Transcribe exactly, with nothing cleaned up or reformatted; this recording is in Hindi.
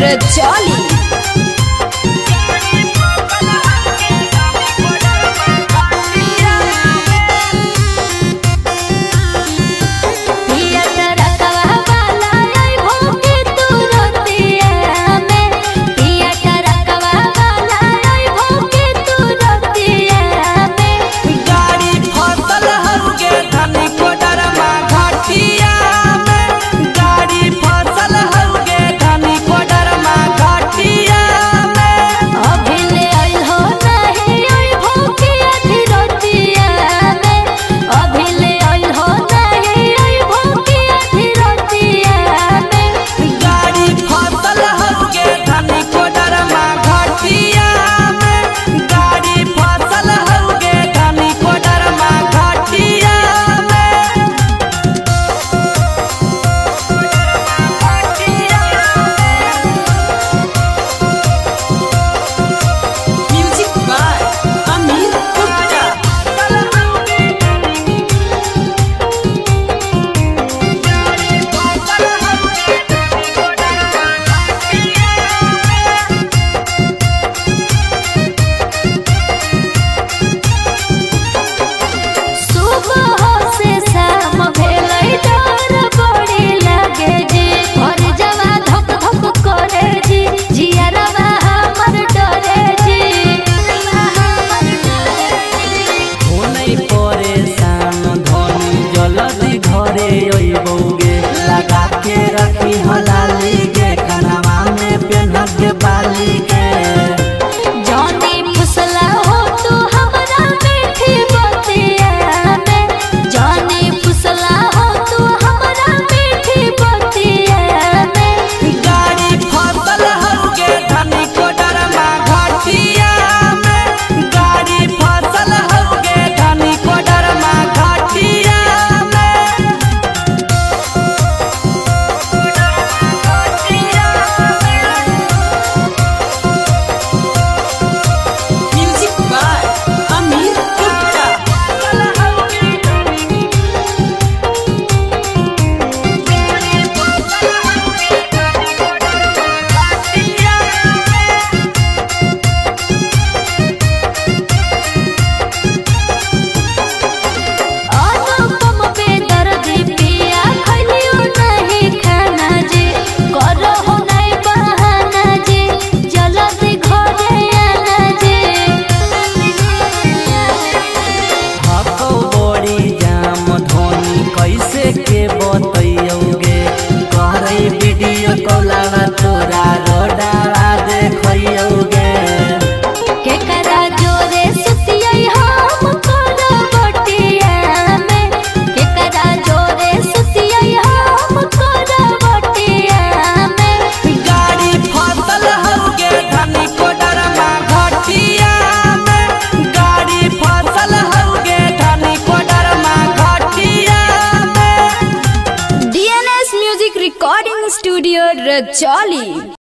Mister Jolly. Recording studio Rajauli.